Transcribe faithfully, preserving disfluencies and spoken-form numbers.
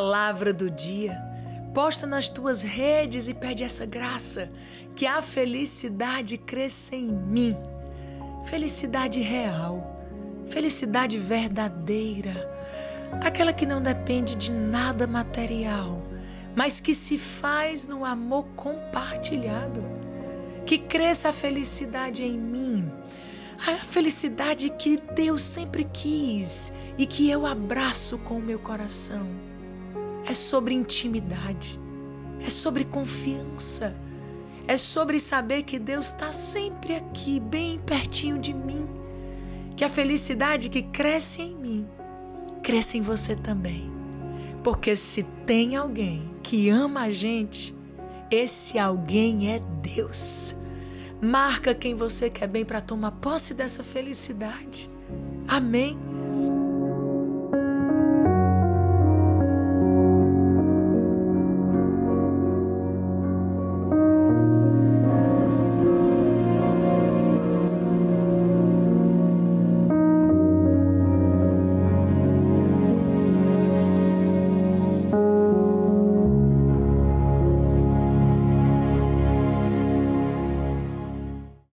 palavra do dia, posta nas tuas redes e pede essa graça, que a felicidade cresça em mim. Felicidade real, felicidade verdadeira, aquela que não depende de nada material, mas que se faz no amor compartilhado. Que cresça a felicidade em mim, a felicidade que Deus sempre quis e que eu abraço com o meu coração. É sobre intimidade, é sobre confiança, é sobre saber que Deus está sempre aqui, bem pertinho de mim. Que a felicidade que cresce em mim, cresça em você também. Porque se tem alguém que ama a gente, esse alguém é Deus. Marca quem você quer bem para tomar posse dessa felicidade. Amém.